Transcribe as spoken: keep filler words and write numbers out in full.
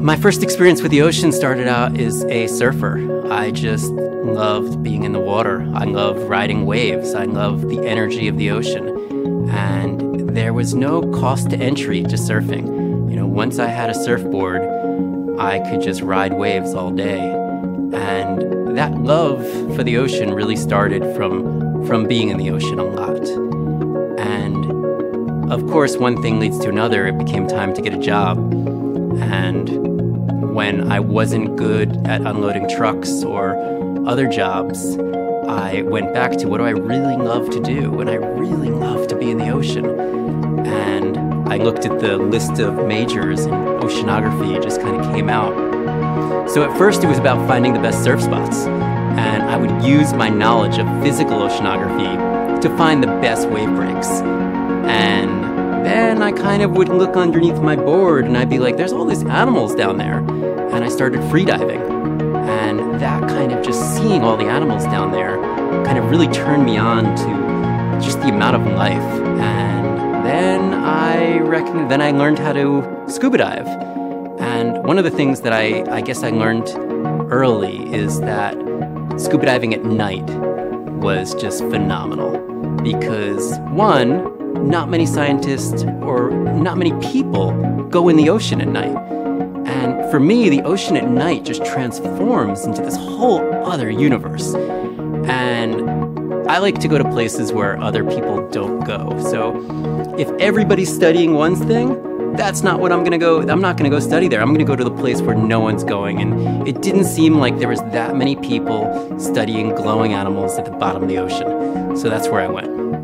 My first experience with the ocean started out as a surfer. I just loved being in the water. I loved riding waves. I loved the energy of the ocean. And there was no cost to entry to surfing. You know, once I had a surfboard, I could just ride waves all day. And that love for the ocean really started from, from being in the ocean a lot. And of course, one thing leads to another. It became time to get a job. And when I wasn't good at unloading trucks or other jobs, I went back to what do I really love to do? And I really love to be in the ocean. And I looked at the list of majors and oceanography just kind of came out. So at first it was about finding the best surf spots. And I would use my knowledge of physical oceanography to find the best wave breaks. And then I kind of would look underneath my board and I'd be like, there's all these animals down there. And I started freediving. And that kind of just seeing all the animals down there kind of really turned me on to just the amount of life. And then I reckon, then I learned how to scuba dive. And one of the things that I, I guess I learned early is that scuba diving at night was just phenomenal. Because one, not many scientists or not many people go in the ocean at night. And for me, the ocean at night just transforms into this whole other universe. And I like to go to places where other people don't go. So if everybody's studying one thing, that's not what I'm gonna go, I'm not gonna go study there. I'm gonna go to the place where no one's going. And it didn't seem like there was that many people studying glowing animals at the bottom of the ocean. So that's where I went.